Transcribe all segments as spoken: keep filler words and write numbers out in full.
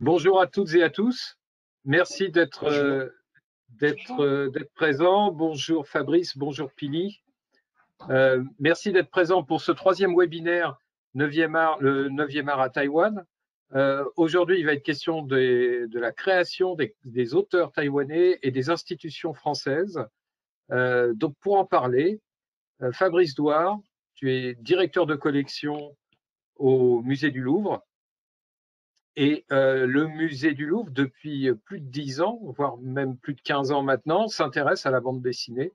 Bonjour à toutes et à tous. Merci d'être euh, d'être euh, présent. Bonjour Fabrice, bonjour Pili. Euh, merci d'être présent pour ce troisième webinaire neuvième art, le neuvième art à Taïwan. Euh, Aujourd'hui, il va être question des, de la création des, des auteurs taïwanais et des institutions françaises. Euh, donc, pour en parler, euh, Fabrice Douar, tu es directeur de collection au Musée du Louvre. Et euh, le Musée du Louvre, depuis plus de dix ans, voire même plus de quinze ans maintenant, s'intéresse à la bande dessinée.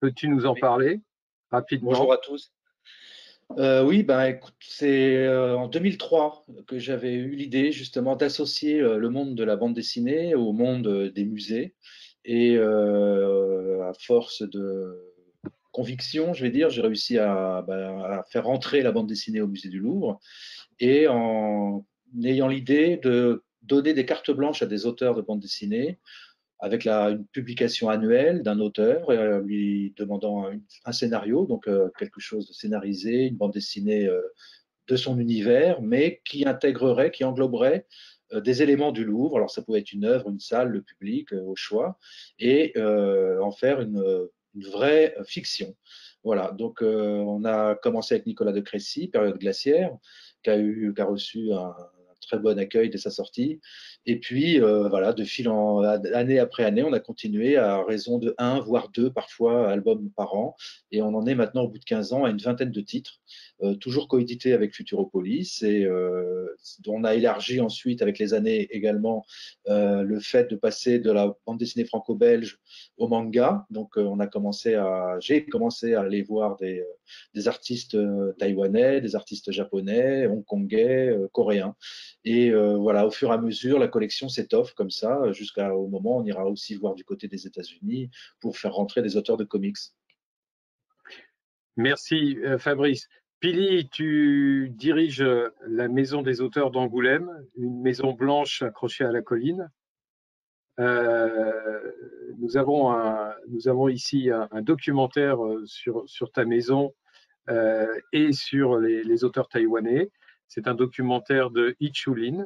Peux-tu nous en parler rapidement? Bonjour à tous. Euh, oui, ben, écoute, c'est euh, en deux mille trois que j'avais eu l'idée justement d'associer euh, le monde de la bande dessinée au monde euh, des musées. Et euh, à force de conviction, je vais dire, j'ai réussi à, ben, à faire rentrer la bande dessinée au Musée du Louvre. Et en ayant l'idée de donner des cartes blanches à des auteurs de bande dessinée, avec la, une publication annuelle d'un auteur, euh, lui demandant un, un scénario, donc euh, quelque chose de scénarisé, une bande dessinée euh, de son univers, mais qui intégrerait, qui engloberait euh, des éléments du Louvre. Alors ça pouvait être une œuvre, une salle, le public, euh, au choix, et euh, en faire une, une vraie fiction. Voilà, donc euh, on a commencé avec Nicolas de Crécy, Période glaciaire, qui a, eu, qui a reçu un, un très bon accueil dès sa sortie. Et puis, euh, voilà, de fil en année après année, on a continué à raison de un, voire deux, parfois, albums par an. Et on en est maintenant, au bout de quinze ans, à une vingtaine de titres, euh, toujours coédités avec Futuropolis. Et euh, on a élargi ensuite, avec les années également, euh, le fait de passer de la bande dessinée franco-belge au manga. Donc, euh, on a commencé à, j'ai commencé à aller voir des, des artistes taïwanais, des artistes japonais, hongkongais, euh, coréens. Et euh, voilà, au fur et à mesure, la collection s'étoffe comme ça jusqu'au moment où on ira aussi voir du côté des États-Unis pour faire rentrer des auteurs de comics. Merci Fabrice. Pili, tu diriges la Maison des auteurs d'Angoulême, une maison blanche accrochée à la colline. Euh, nous, avons un, nous avons ici un, un documentaire sur, sur ta maison euh, et sur les, les auteurs taïwanais. C'est un documentaire de Yichu Lin.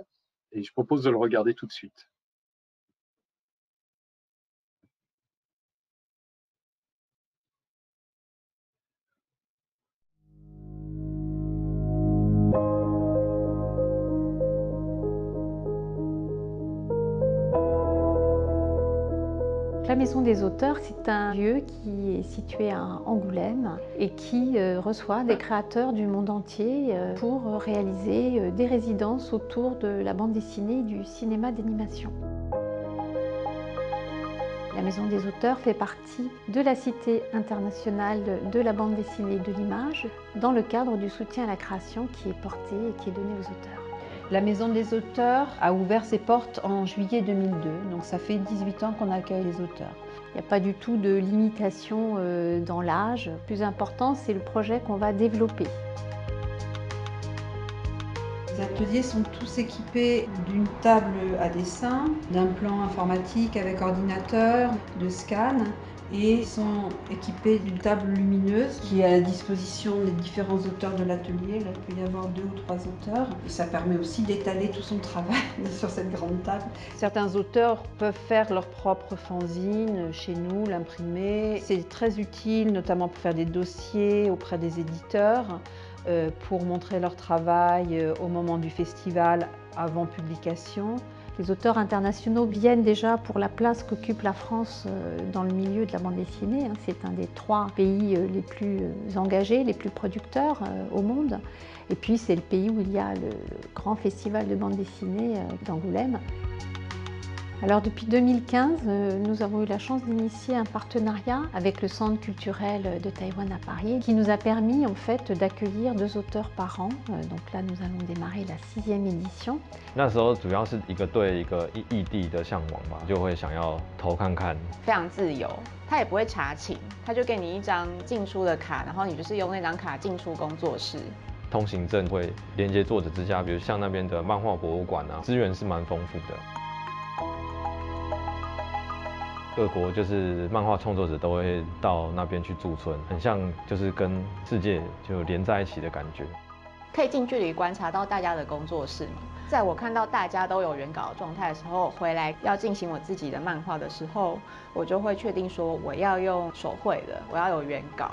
Et je propose de le regarder tout de suite. La Maison des auteurs, c'est un lieu qui est situé à Angoulême et qui reçoit des créateurs du monde entier pour réaliser des résidences autour de la bande dessinée et du cinéma d'animation. La Maison des auteurs fait partie de la Cité internationale de la bande dessinée et de l'image dans le cadre du soutien à la création qui est porté et qui est donné aux auteurs. La Maison des auteurs a ouvert ses portes en juillet deux mille deux, donc ça fait dix-huit ans qu'on accueille les auteurs. Il n'y a pas du tout de limitation dans l'âge. Le plus important, c'est le projet qu'on va développer. Les ateliers sont tous équipés d'une table à dessin, d'un plan informatique avec ordinateur, de scan, et sont équipés d'une table lumineuse qui est à la disposition des différents auteurs de l'atelier. Là, il peut y avoir deux ou trois auteurs. Ça permet aussi d'étaler tout son travail sur cette grande table. Certains auteurs peuvent faire leur propre fanzine chez nous, l'imprimer. C'est très utile, notamment pour faire des dossiers auprès des éditeurs, pour montrer leur travail au moment du festival avant publication. Les auteurs internationaux viennent déjà pour la place qu'occupe la France dans le milieu de la bande dessinée. C'est un des trois pays les plus engagés, les plus producteurs au monde. Et puis c'est le pays où il y a le grand festival de bande dessinée d'Angoulême. Alors depuis deux mille quinze, nous avons eu la chance d'initier un partenariat avec le Centre culturel de Taïwan à Paris qui nous a permis en fait d'accueillir deux auteurs par an. Donc là, nous allons démarrer la sixième édition.各国就是漫画创作者都会到那边去驻村，很像就是跟世界就连在一起的感觉。可以近距离观察到大家的工作室吗？在我看到大家都有原稿的状态的时候，回来要进行我自己的漫画的时候，我就会确定说我要用手绘的，我要有原稿。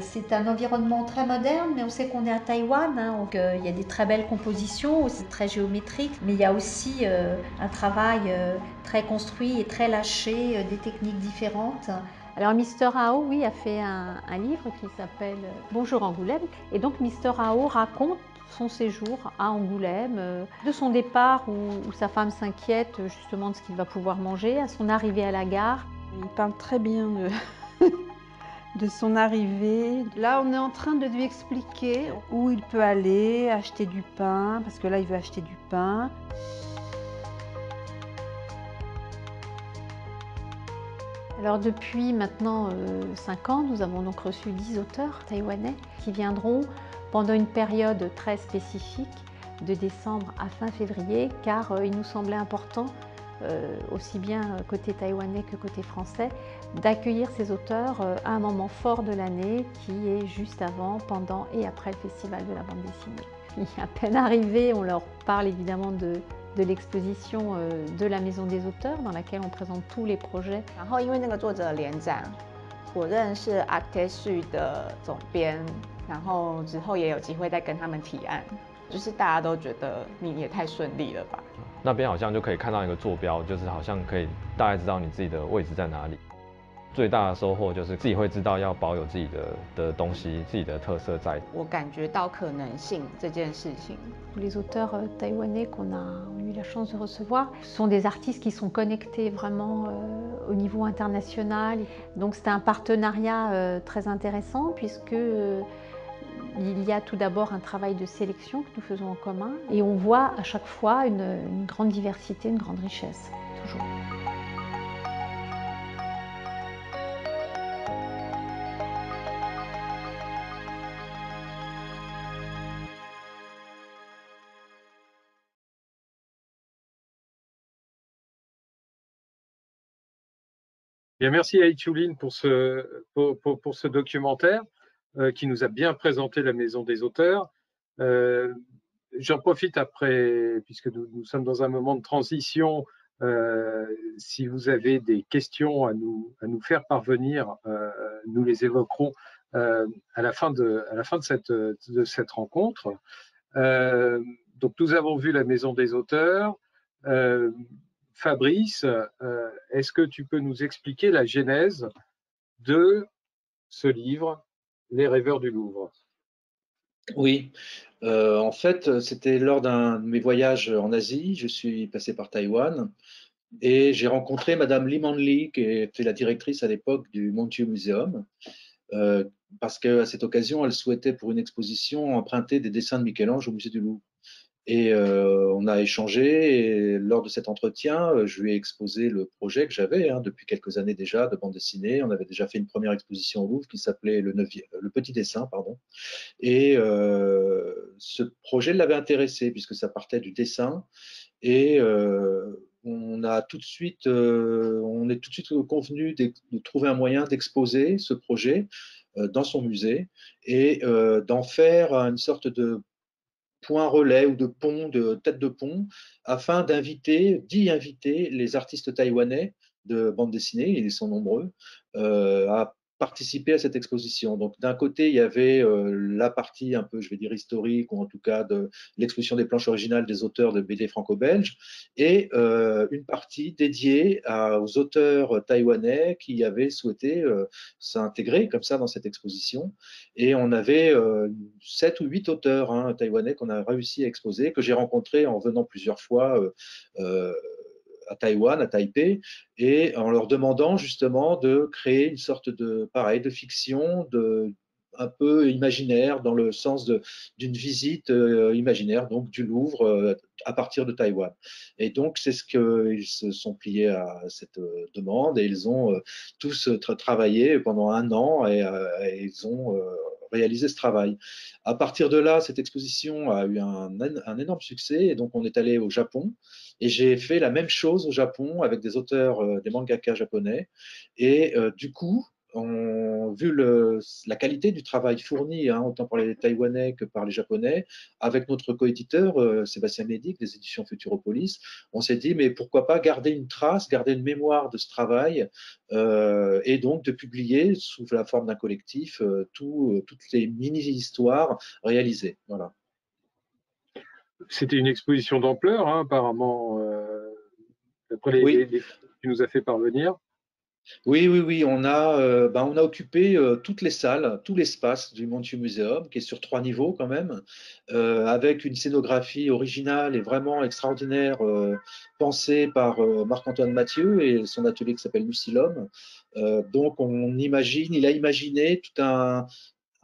C'est un environnement très moderne, mais on sait qu'on est à Taïwan, hein, donc euh, il y a des très belles compositions, c'est très géométrique, mais il y a aussi euh, un travail euh, très construit et très lâché, euh, des techniques différentes. Alors Mister Hao, oui, a fait un, un livre qui s'appelle « Bonjour Angoulême » et donc Mister Hao raconte son séjour à Angoulême, euh, de son départ où, où sa femme s'inquiète justement de ce qu'il va pouvoir manger, à son arrivée à la gare. Il parle très bien de... de son arrivée. Là, on est en train de lui expliquer où il peut aller acheter du pain, parce que là, il veut acheter du pain. Alors depuis maintenant cinq ans, nous avons donc reçu dix auteurs taïwanais qui viendront pendant une période très spécifique de décembre à fin février, car il nous semblait important Euh, aussi bien côté taïwanais que côté français, d'accueillir ces auteurs euh, à un moment fort de l'année qui est juste avant, pendant et après le Festival de la bande dessinée. Puis à peine arrivés, on leur parle évidemment de, de l'exposition euh, de la Maison des auteurs dans laquelle on présente tous les projets. Les auteurs taïwanais qu'on a eu la chance de recevoir sont des artistes qui sont connectés vraiment euh, au niveau international. Donc c'est un partenariat euh, très intéressant puisque euh, il y a tout d'abord un travail de sélection que nous faisons en commun et on voit à chaque fois une, une grande diversité, une grande richesse, toujours. Bien, merci à Yichu Lin pour ce, pour, pour, pour ce documentaire. Euh, qui nous a bien présenté la Maison des auteurs. Euh, J'en profite après, puisque nous, nous sommes dans un moment de transition, euh, si vous avez des questions à nous, à nous faire parvenir, euh, nous les évoquerons euh, à la fin de, à la fin de, cette, de cette rencontre. Euh, donc, nous avons vu la Maison des auteurs. Euh, Fabrice, euh, est-ce que tu peux nous expliquer la genèse de ce livre Les rêveurs du Louvre? Oui, euh, en fait, c'était lors d'un de mes voyages en Asie. Je suis passé par Taïwan et j'ai rencontré Madame Limon-Li, qui était la directrice à l'époque du Montjuïc Museum, euh, parce qu'à cette occasion, elle souhaitait pour une exposition emprunter des dessins de Michel-Ange au Musée du Louvre. Et euh, on a échangé et lors de cet entretien, euh, je lui ai exposé le projet que j'avais hein, depuis quelques années déjà de bande dessinée. On avait déjà fait une première exposition au Louvre qui s'appelait le, le Petit Dessin. pardon. Et euh, ce projet l'avait intéressé puisque ça partait du dessin. Et euh, on, a tout de suite, euh, on est tout de suite convenu de, de trouver un moyen d'exposer ce projet euh, dans son musée et euh, d'en faire une sorte de point relais ou de pont, de tête de pont, afin d'inviter, d'y inviter les artistes taïwanais de bande dessinée, ils sont nombreux, euh, à participer à cette exposition. Donc d'un côté, il y avait euh, la partie un peu, je vais dire, historique, ou en tout cas de l'exposition des planches originales des auteurs de B D franco-belges, et euh, une partie dédiée à, aux auteurs taïwanais qui avaient souhaité euh, s'intégrer comme ça dans cette exposition. Et on avait euh, sept ou huit auteurs hein, taïwanais qu'on a réussi à exposer, que j'ai rencontrés en venant plusieurs fois euh, euh, à Taïwan, à Taipei, et en leur demandant justement de créer une sorte de, pareil, de fiction, de, un peu imaginaire, dans le sens d'une visite euh, imaginaire, donc du Louvre, euh, à partir de Taïwan. Et donc, c'est ce qu'ils se sont pliés à cette euh, demande, et ils ont euh, tous tra travaillé pendant un an, et, euh, et ils ont... Euh, réaliser ce travail. À partir de là, cette exposition a eu un, un énorme succès et donc on est allé au Japon et j'ai fait la même chose au Japon avec des auteurs, euh, des mangaka japonais et euh, du coup, on, vu le, la qualité du travail fourni, hein, autant par les Taïwanais que par les Japonais, avec notre coéditeur euh, Sébastien Médic des éditions Futuropolis, on s'est dit mais pourquoi pas garder une trace, garder une mémoire de ce travail euh, et donc de publier sous la forme d'un collectif euh, tout, euh, toutes les mini-histoires réalisées. Voilà. C'était une exposition d'ampleur, hein, apparemment, euh, après les, oui. les, les, tu nous as fait parvenir. Oui, oui, oui, on a, euh, ben on a occupé euh, toutes les salles, tout l'espace du Montjuïc Museum, qui est sur trois niveaux quand même, euh, avec une scénographie originale et vraiment extraordinaire, euh, pensée par euh, Marc-Antoine Mathieu et son atelier qui s'appelle Lucie Lhomme. Euh, donc on imagine, il a imaginé tout un...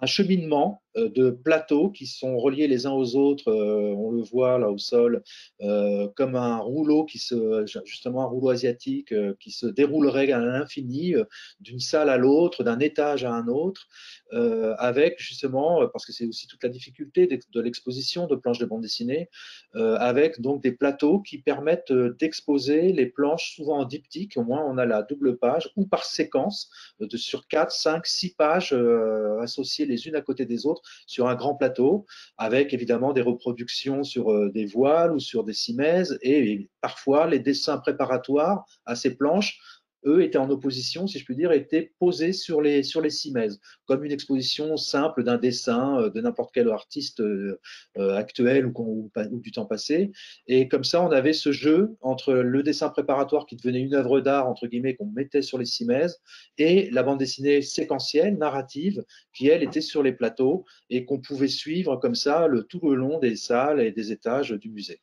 un cheminement de plateaux qui sont reliés les uns aux autres, euh, on le voit là au sol, euh, comme un rouleau qui se, justement un rouleau asiatique euh, qui se déroulerait à l'infini, euh, d'une salle à l'autre, d'un étage à un autre, euh, avec justement, parce que c'est aussi toute la difficulté de, de l'exposition de planches de bande dessinée, euh, avec donc des plateaux qui permettent d'exposer les planches souvent en diptyque, au moins on a la double page, ou par séquence, de, sur quatre, cinq, six pages euh, associées les unes à côté des autres sur un grand plateau, avec évidemment des reproductions sur euh, des voiles ou sur des simèzes, et, et parfois les dessins préparatoires à ces planches, eux, étaient en opposition, si je puis dire, étaient posés sur les, sur les simèzes, comme une exposition simple d'un dessin euh, de n'importe quel artiste euh, euh, actuel ou, ou, ou du temps passé. Et comme ça, on avait ce jeu entre le dessin préparatoire qui devenait une œuvre d'art, entre guillemets, qu'on mettait sur les simèzes, et la bande dessinée séquentielle, narrative, qui, elle, était sur les plateaux et qu'on pouvait suivre comme ça le, tout le long des salles et des étages du musée.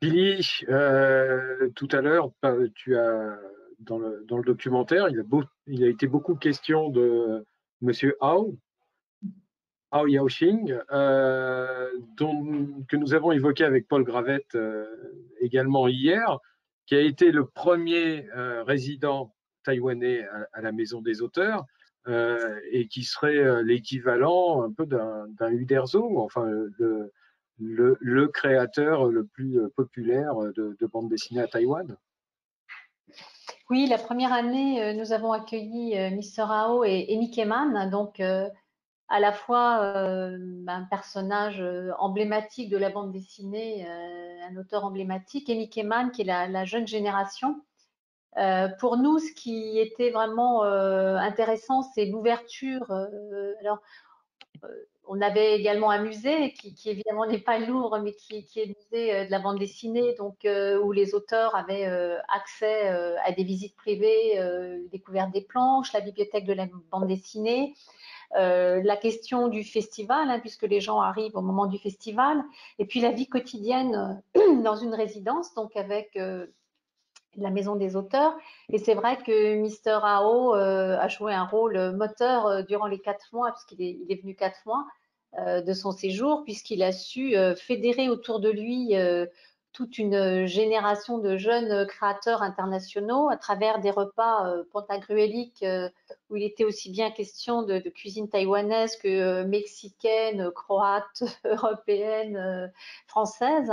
Pili, euh, tout à l'heure, tu as dans le, dans le documentaire, il a, beau, il a été beaucoup question de Monsieur Hao, Hao Yaoxing, euh, dont, que nous avons évoqué avec Paul Gravette euh, également hier, qui a été le premier euh, résident taïwanais à, à la Maison des auteurs euh, et qui serait l'équivalent un peu d'un Uderzo, enfin le Le, le créateur le plus populaire de, de bande dessinée à Taïwan. Oui, la première année, nous avons accueilli Mister Hao et Emmie Keman, donc euh, à la fois euh, un personnage emblématique de la bande dessinée, euh, un auteur emblématique, Emmie Keman, qui est la, la jeune génération. Euh, pour nous, ce qui était vraiment euh, intéressant, c'est l'ouverture. Euh, alors, euh, On avait également un musée qui, qui évidemment n'est pas Louvre, mais qui, qui est le musée de la bande dessinée, donc euh, où les auteurs avaient euh, accès euh, à des visites privées, euh, découverte des planches, la bibliothèque de la bande dessinée, euh, la question du festival, hein, puisque les gens arrivent au moment du festival, et puis la vie quotidienne dans une résidence, donc avec euh, la Maison des auteurs. Et c'est vrai que Mister Hao euh, a joué un rôle moteur euh, durant les quatre mois, puisqu'il est, il est venu quatre mois euh, de son séjour, puisqu'il a su euh, fédérer autour de lui euh, toute une génération de jeunes créateurs internationaux à travers des repas euh, pantagruéliques euh, où il était aussi bien question de, de cuisine taïwanaise que euh, mexicaine, croate, européenne, euh, française,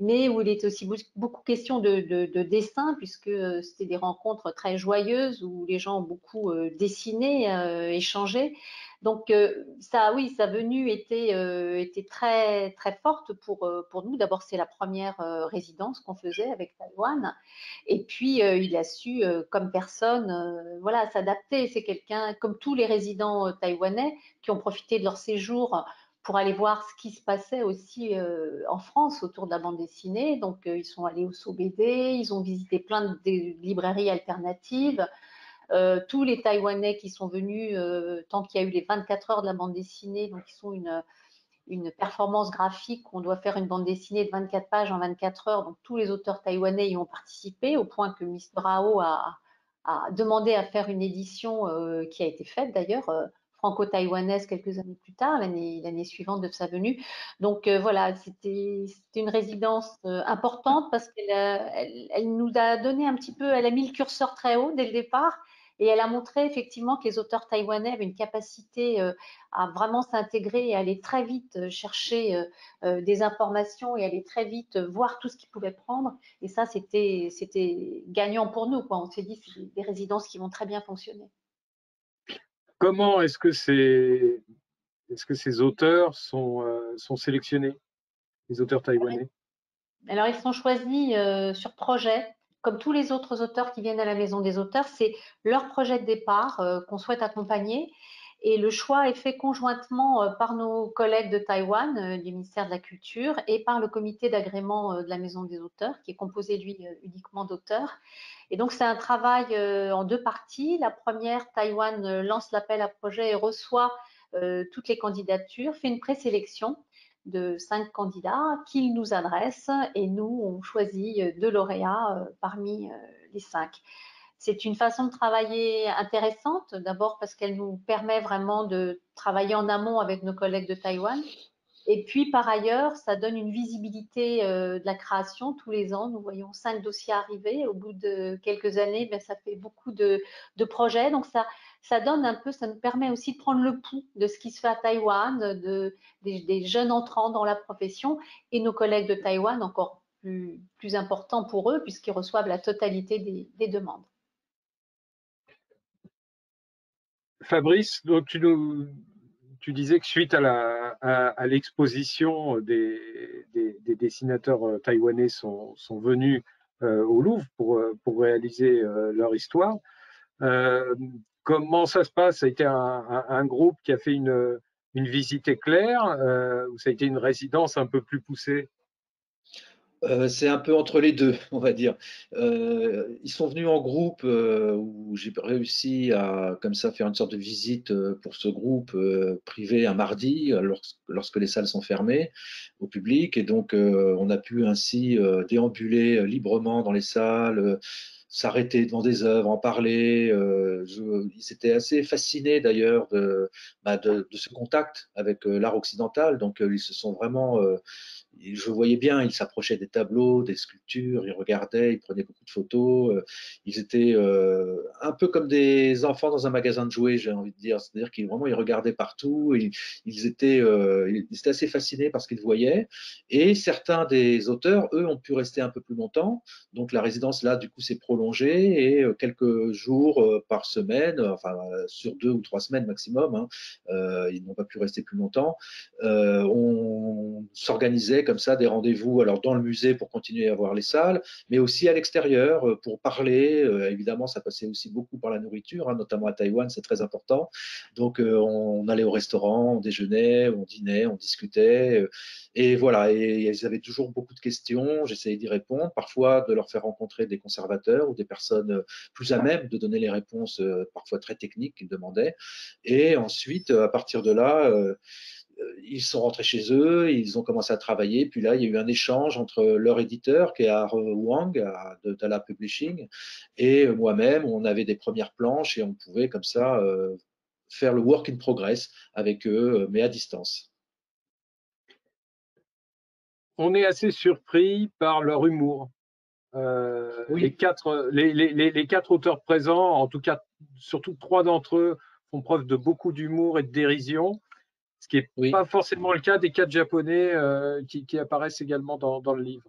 mais où il était aussi beaucoup question de, de, de dessin, puisque euh, c'était des rencontres très joyeuses où les gens ont beaucoup euh, dessiné, euh, échangé. Donc euh, ça, oui, sa venue était, euh, était très, très forte pour, euh, pour nous. D'abord, c'est la première euh, résidence qu'on faisait avec Taïwan. Et puis, euh, il a su, euh, comme personne, euh, voilà, s'adapter. C'est quelqu'un, comme tous les résidents euh, taïwanais, qui ont profité de leur séjour pour aller voir ce qui se passait aussi euh, en France autour de la bande dessinée. Donc, euh, ils sont allés au SoBD, ils ont visité plein de, de librairies alternatives. Euh, tous les Taïwanais qui sont venus, euh, tant qu'il y a eu les vingt-quatre heures de la bande dessinée, donc ils sont une, une performance graphique, on doit faire une bande dessinée de vingt-quatre pages en vingt-quatre heures, donc tous les auteurs taïwanais y ont participé, au point que Mister Hao a, a demandé à faire une édition euh, qui a été faite d'ailleurs, euh, franco-taïwanaise quelques années plus tard, l'année suivante de sa venue. Donc euh, voilà, c'était une résidence euh, importante parce qu'elle elle, elle nous a donné un petit peu, elle a mis le curseur très haut dès le départ. Et elle a montré effectivement que les auteurs taïwanais avaient une capacité euh, à vraiment s'intégrer et aller très vite chercher euh, euh, des informations et aller très vite voir tout ce qu'ils pouvaient prendre. Et ça, c'était gagnant pour nous, quoi. On s'est dit, c'est des résidences qui vont très bien fonctionner. Comment est-ce que ces, est-ce que ces auteurs sont, euh, sont sélectionnés, les auteurs taïwanais? Alors, ils sont choisis euh, sur projet. Comme tous les autres auteurs qui viennent à la Maison des auteurs, c'est leur projet de départ euh, qu'on souhaite accompagner. Et le choix est fait conjointement euh, par nos collègues de Taïwan, euh, du ministère de la Culture, et par le comité d'agrément euh, de la Maison des auteurs, qui est composé, lui, euh, uniquement d'auteurs. Et donc, c'est un travail euh, en deux parties. La première, Taïwan euh, lance l'appel à projet et reçoit euh, toutes les candidatures, fait une présélection de cinq candidats qu'ils nous adressent et nous, on choisit deux lauréats parmi les cinq. C'est une façon de travailler intéressante, d'abord parce qu'elle nous permet vraiment de travailler en amont avec nos collègues de Taïwan. Et puis, par ailleurs, ça donne une visibilité de la création. Tous les ans, nous voyons cinq dossiers arriver. Au bout de quelques années, bien, ça fait beaucoup de, de projets. Donc, ça, ça donne un peu, ça nous permet aussi de prendre le pouls de ce qui se fait à Taïwan, de, des, des jeunes entrants dans la profession. Et nos collègues de Taïwan, encore plus, plus important pour eux, puisqu'ils reçoivent la totalité des, des demandes. Fabrice, donc tu nous… Tu disais que suite à la, à, à l'exposition, des, des, des dessinateurs taïwanais sont, sont venus euh, au Louvre pour, pour réaliser euh, leur histoire. Euh, comment ça se passe? Ça a été un, un, un groupe qui a fait une, une visite éclair euh, ou ça a été une résidence un peu plus poussée? Euh, c'est un peu entre les deux, on va dire. Euh, ils sont venus en groupe euh, où j'ai réussi à comme ça, faire une sorte de visite euh, pour ce groupe euh, privé un mardi lorsque, lorsque les salles sont fermées au public. Et donc, euh, on a pu ainsi euh, déambuler euh, librement dans les salles, euh, s'arrêter devant des œuvres, en parler. Euh, ils étaient assez fascinés d'ailleurs de, bah, de, de ce contact avec euh, l'art occidental. Donc, euh, ils se sont vraiment… Euh, Je voyais bien, ils s'approchaient des tableaux, des sculptures, ils regardaient, ils prenaient beaucoup de photos. Ils étaient euh, un peu comme des enfants dans un magasin de jouets, j'ai envie de dire. C'est-à-dire qu'ils vraiment, ils regardaient partout. Ils, ils, étaient, euh, ils étaient assez fascinés par ce qu'ils voyaient. Et certains des auteurs, eux, ont pu rester un peu plus longtemps. Donc, la résidence, là, du coup, s'est prolongée. Et quelques jours par semaine, enfin, sur deux ou trois semaines maximum, hein, euh, ils n'ont pas pu rester plus longtemps, euh, on s'organisait comme ça des rendez-vous alors dans le musée pour continuer à voir les salles, mais aussi à l'extérieur pour parler. Euh, évidemment, ça passait aussi beaucoup par la nourriture, hein, notamment à Taïwan, c'est très important. Donc, euh, on allait au restaurant, on déjeunait, on dînait, on discutait. Euh, et voilà, et, et ils avaient toujours beaucoup de questions. J'essayais d'y répondre, parfois de leur faire rencontrer des conservateurs ou des personnes plus à même de donner les réponses, euh, parfois très techniques qu'ils demandaient. Et ensuite, à partir de là… Euh, ils sont rentrés chez eux, ils ont commencé à travailler. Puis là, il y a eu un échange entre leur éditeur, qui est Ar Wang, de Tala Publishing, et moi-même. On avait des premières planches et on pouvait comme ça euh, faire le work in progress avec eux, mais à distance. On est assez surpris par leur humour. Euh, oui. les, quatre, les, les, les, les quatre auteurs présents, en tout cas, surtout trois d'entre eux, font preuve de beaucoup d'humour et de dérision. Ce qui n'est oui. pas forcément le cas des quatre japonais euh, qui, qui apparaissent également dans, dans le livre.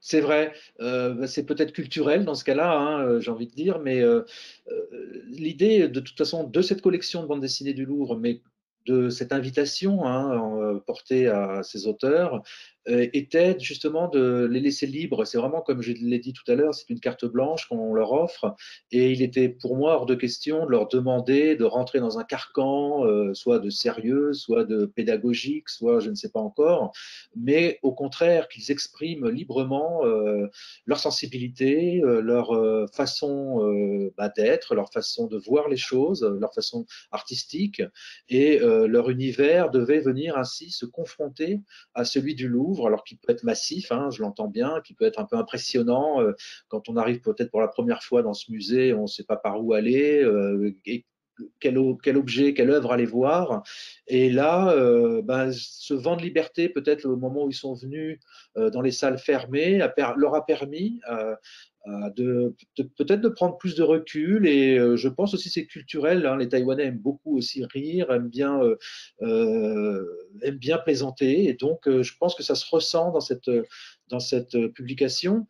C'est vrai, euh, c'est peut-être culturel dans ce cas-là, hein, j'ai envie de dire, mais euh, euh, l'idée de toute façon de cette collection de bande dessinée du Louvre, mais de cette invitation hein, portée à ces auteurs, euh, était justement de les laisser libres. C'est vraiment, comme je l'ai dit tout à l'heure, c'est une carte blanche qu'on leur offre. Et il était pour moi hors de question de leur demander de rentrer dans un carcan, euh, soit de sérieux, soit de pédagogique, soit je ne sais pas encore. Mais au contraire, qu'ils expriment librement euh, leur sensibilité, euh, leur euh, façon euh, bah, d'être, leur façon de voir les choses, leur façon artistique. Et euh, leur univers devait venir ainsi se confronter à celui du Louvre, alors qu'il peut être massif, hein, je l'entends bien, qui peut être un peu impressionnant euh, quand on arrive peut-être pour la première fois dans ce musée, on ne sait pas par où aller, euh, et quel, quel objet, quelle œuvre aller voir. Et là, euh, ben, ce vent de liberté, peut-être au moment où ils sont venus euh, dans les salles fermées, a per- leur a permis… Euh, de, de peut-être de prendre plus de recul, et euh, je pense aussi c'est culturel, hein, les Taïwanais aiment beaucoup aussi rire, aiment bien, euh, euh, aiment bien plaisanter, et donc euh, je pense que ça se ressent dans cette, dans cette publication.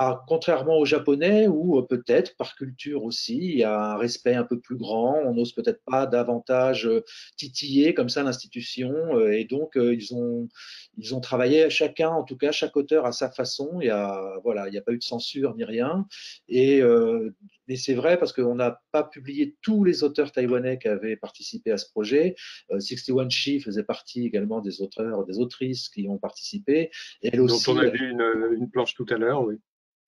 Ah, contrairement aux Japonais, où euh, peut-être par culture aussi, il y a un respect un peu plus grand, on n'ose peut-être pas davantage euh, titiller comme ça l'institution, euh, et donc euh, ils, ont, ils ont travaillé chacun, en tout cas chaque auteur à sa façon, il n'y a, voilà, il y a pas eu de censure ni rien, et euh, mais c'est vrai parce qu'on n'a pas publié tous les auteurs taïwanais qui avaient participé à ce projet, euh, soixante et un Chi faisait partie également des auteurs, des autrices qui ont participé. Et elle aussi, dont on a vu une, une planche tout à l'heure, oui.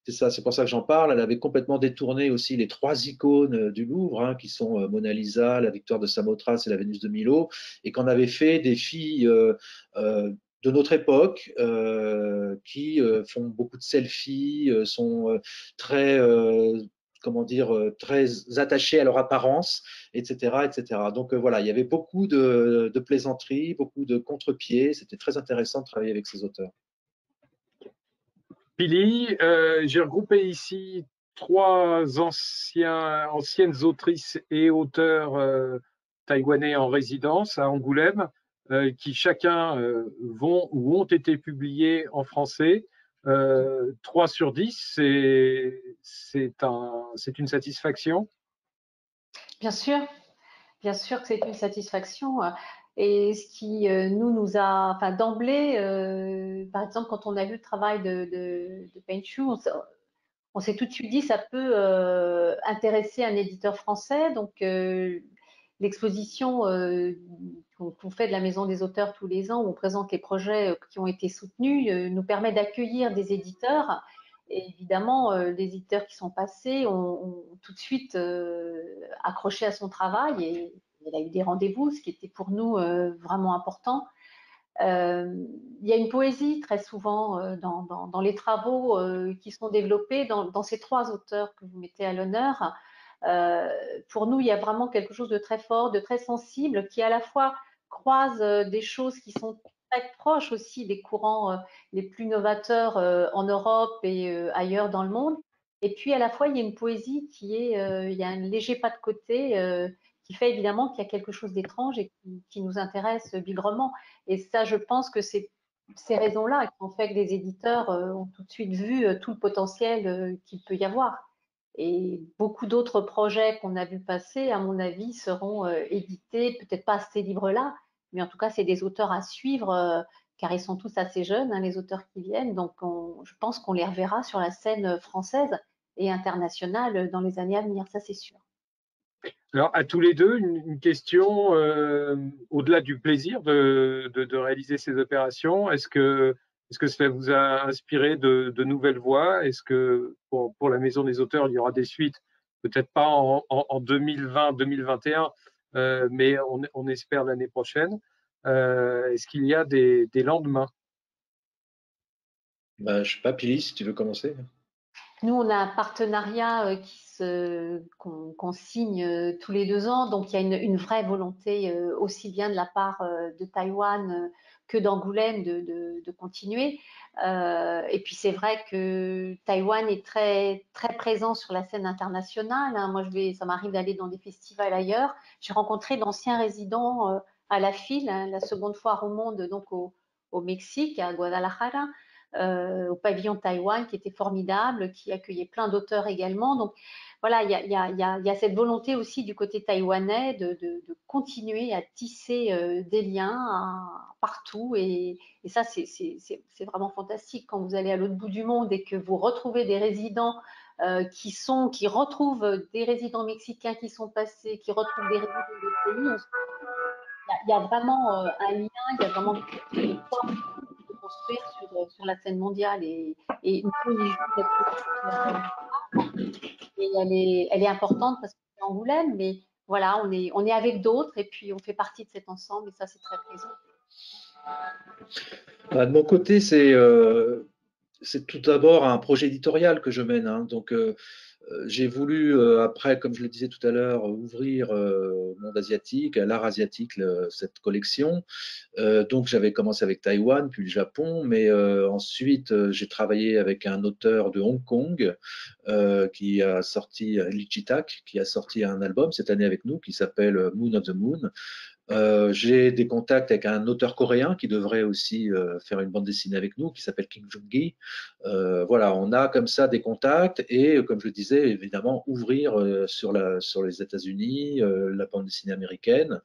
C'est ça, c'est pour ça que j'en parle. Elle avait complètement détourné aussi les trois icônes du Louvre, hein, qui sont Mona Lisa, la Victoire de Samothrace et la Vénus de Milo, et qu'on avait fait des filles euh, euh, de notre époque euh, qui euh, font beaucoup de selfies, euh, sont euh, très... Euh, comment dire, très attachés à leur apparence, et cetera, et cetera. Donc euh, voilà, il y avait beaucoup de, de plaisanteries, beaucoup de contre-pieds. C'était très intéressant de travailler avec ces auteurs. Pili, euh, j'ai regroupé ici trois anciens, anciennes autrices et auteurs euh, taïwanais en résidence à Angoulême, euh, qui chacun euh, vont ou ont été publiés en français. Euh, trois sur dix, c'est un, une satisfaction? Bien sûr, bien sûr que c'est une satisfaction. Et ce qui euh, nous, nous a, enfin d'emblée, euh, par exemple, quand on a vu le travail de, de, de Peng Shu, on, on s'est tout de suite dit ça peut euh, intéresser un éditeur français. Donc, euh, l'exposition euh, qu'on fait de la Maison des auteurs tous les ans, où on présente les projets qui ont été soutenus, euh, nous permet d'accueillir des éditeurs. Et évidemment, euh, les éditeurs qui sont passés ont, ont tout de suite euh, accroché à son travail, et il a eu des rendez-vous, ce qui était pour nous euh, vraiment important. Euh, il y a une poésie très souvent euh, dans, dans, dans les travaux euh, qui sont développés dans, dans ces trois auteurs que vous mettez à l'honneur. Euh, pour nous, il y a vraiment quelque chose de très fort, de très sensible, qui à la fois croise euh, des choses qui sont très proches aussi des courants euh, les plus novateurs euh, en Europe et euh, ailleurs dans le monde. Et puis à la fois, il y a une poésie qui est, euh, il y a un léger pas de côté euh, qui fait évidemment qu'il y a quelque chose d'étrange et qui, qui nous intéresse bigrement. Et ça, je pense que c'est ces raisons-là qui ont fait que les éditeurs euh, ont tout de suite vu euh, tout le potentiel euh, qu'il peut y avoir. Et beaucoup d'autres projets qu'on a vu passer, à mon avis, seront euh, édités, peut-être pas ces livres-là, mais en tout cas, c'est des auteurs à suivre, euh, car ils sont tous assez jeunes, hein, les auteurs qui viennent. Donc, on, je pense qu'on les reverra sur la scène française et internationale dans les années à venir, ça c'est sûr. Alors, à tous les deux, une, une question, euh, au-delà du plaisir de, de, de réaliser ces opérations, est-ce que Est-ce que cela vous a inspiré de, de nouvelles voies? Est-ce que pour, pour la Maison des auteurs, il y aura des suites? Peut-être pas en, en, en deux mille vingt, deux mille vingt et un, euh, mais on, on espère l'année prochaine. Euh, Est-ce qu'il y a des, des lendemains? Ben, je ne sais pas, Pili, si tu veux commencer. Nous, on a un partenariat qu'on qu'on signe tous les deux ans, donc il y a une, une vraie volonté aussi bien de la part de Taïwan que d'Angoulême de, de, de continuer. Euh, et puis c'est vrai que Taïwan est très, très présent sur la scène internationale. Hein. Moi, je vais, ça m'arrive d'aller dans des festivals ailleurs. J'ai rencontré d'anciens résidents à la file, hein, la seconde foire au monde, donc au, au Mexique, à Guadalajara. Euh, au pavillon Taïwan qui était formidable, qui accueillait plein d'auteurs également. Donc voilà, il y, y, y, y a cette volonté aussi du côté taïwanais de, de, de continuer à tisser euh, des liens à, partout et, et ça c'est vraiment fantastique quand vous allez à l'autre bout du monde et que vous retrouvez des résidents euh, qui sont, qui retrouvent des résidents mexicains qui sont passés, qui retrouvent des résidents de pays. Il y, y a vraiment euh, un lien, il y a vraiment une forme construire sur, sur la scène mondiale et, et une position et elle est, elle est importante parce que c'est Angoulême, mais voilà, on est, on est avec d'autres et puis on fait partie de cet ensemble et ça c'est très présent. De mon côté, c'est euh, tout d'abord un projet éditorial que je mène, hein, donc euh, j'ai voulu, euh, après, comme je le disais tout à l'heure, ouvrir euh, au monde asiatique, à l'art asiatique, le, cette collection. Euh, donc, j'avais commencé avec Taïwan, puis le Japon, mais euh, ensuite, euh, j'ai travaillé avec un auteur de Hong Kong, euh, qui a sorti, Lichitak, qui a sorti un album cette année avec nous, qui s'appelle Moon of the Moon. Euh, j'ai des contacts avec un auteur coréen qui devrait aussi euh, faire une bande dessinée avec nous, qui s'appelle Kim Jung-gi. Euh, voilà, on a comme ça des contacts et, comme je le disais, évidemment, ouvrir euh, sur, la, sur les États-Unis, euh, la bande dessinée américaine.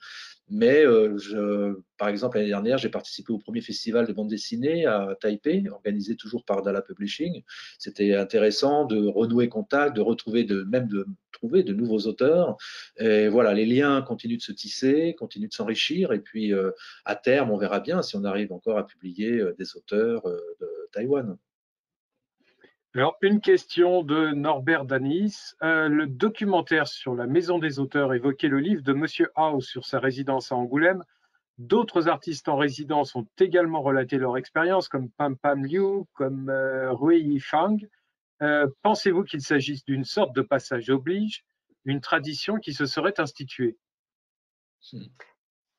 Mais, euh, je, par exemple, l'année dernière, j'ai participé au premier festival de bande dessinée à Taipei, organisé toujours par Tala Publishing. C'était intéressant de renouer contact, de retrouver, de, même de trouver de nouveaux auteurs. Et voilà, les liens continuent de se tisser, continuent de s'enrichir. Et puis, euh, à terme, on verra bien si on arrive encore à publier euh, des auteurs euh, de Taïwan. Alors, une question de Norbert Danis. Euh, le documentaire sur la Maison des auteurs évoquait le livre de Monsieur Hao sur sa résidence à Angoulême. D'autres artistes en résidence ont également relaté leur expérience, comme Pam Pam Liu, comme euh, Rui Yifang. Euh, Pensez-vous qu'il s'agisse d'une sorte de passage oblige, une tradition qui se serait instituée?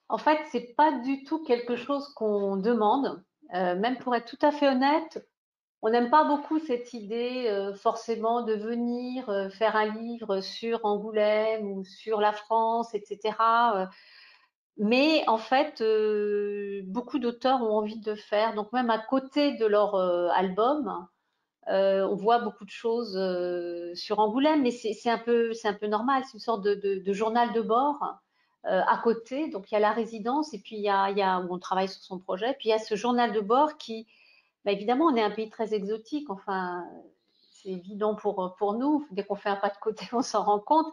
En fait, ce n'est pas du tout quelque chose qu'on demande. Euh, même pour être tout à fait honnête, on n'aime pas beaucoup cette idée euh, forcément de venir euh, faire un livre sur Angoulême ou sur la France, et cetera. Euh, mais en fait, euh, beaucoup d'auteurs ont envie de faire. Donc même à côté de leur euh, album, euh, on voit beaucoup de choses euh, sur Angoulême. Mais c'est un peu, c'est un peu normal, c'est une sorte de, de, de journal de bord euh, à côté. Donc il y a la résidence et puis il y a, il y a où on travaille sur son projet. Puis il y a ce journal de bord qui… Bah évidemment, on est un pays très exotique, enfin, c'est évident pour, pour nous. Dès qu'on fait un pas de côté, on s'en rend compte.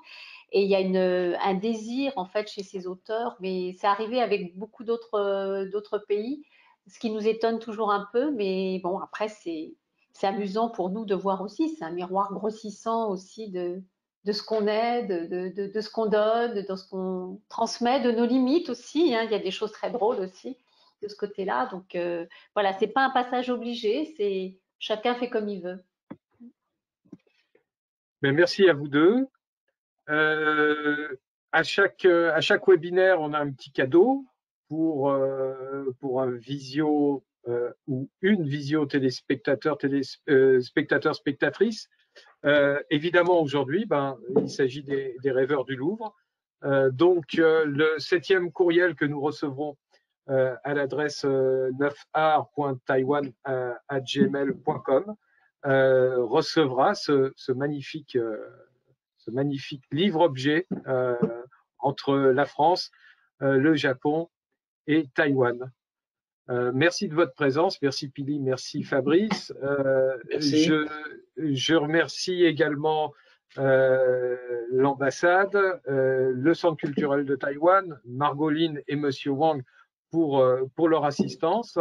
Et il y a une, un désir, en fait, chez ces auteurs, mais c'est arrivé avec beaucoup d'autres pays, ce qui nous étonne toujours un peu. Mais bon, après, c'est amusant pour nous de voir aussi, c'est un miroir grossissant aussi de, de ce qu'on est, de, de, de, de ce qu'on donne, de ce qu'on transmet, de nos limites aussi. Hein. Il y a des choses très drôles aussi de ce côté-là. Donc, euh, voilà, c'est pas un passage obligé, c'est chacun fait comme il veut. Bien, merci à vous deux. Euh, à, chaque, à chaque webinaire, on a un petit cadeau pour, euh, pour un visio euh, ou une visio téléspectateur, télés, euh, spectateur, spectatrice. Euh, évidemment, aujourd'hui, ben, il s'agit des, des rêveurs du Louvre. Euh, donc, euh, le septième courriel que nous recevrons Euh, à l'adresse euh, neuf art point taïwan arobase gmail point com euh, recevra ce, ce, magnifique, euh, ce magnifique livre objet euh, entre la France, euh, le Japon et Taïwan. Euh, merci de votre présence, merci Pili, merci Fabrice. Euh, merci. Je, je remercie également Euh, l'ambassade, euh, le Centre culturel de Taïwan, Margot Lin et Monsieur Wang pour, euh, pour leur assistance.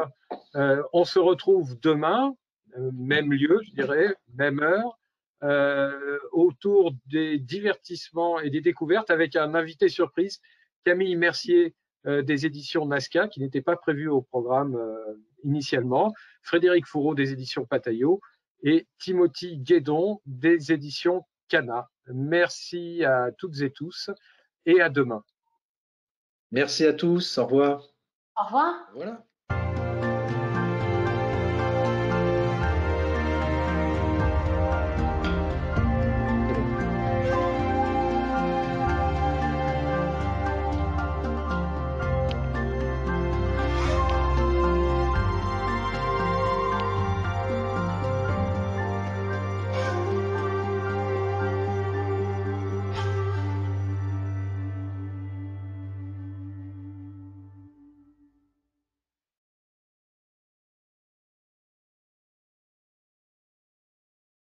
Euh, on se retrouve demain, euh, même lieu, je dirais, même heure, euh, autour des divertissements et des découvertes avec un invité surprise, Camille Mercier euh, des éditions Nazca, qui n'était pas prévu au programme euh, initialement, Frédéric Fourreau des éditions Patayot et Timothy Guédon des éditions Cana. Merci à toutes et tous et à demain. Merci à tous, au revoir. Au revoir. Voilà.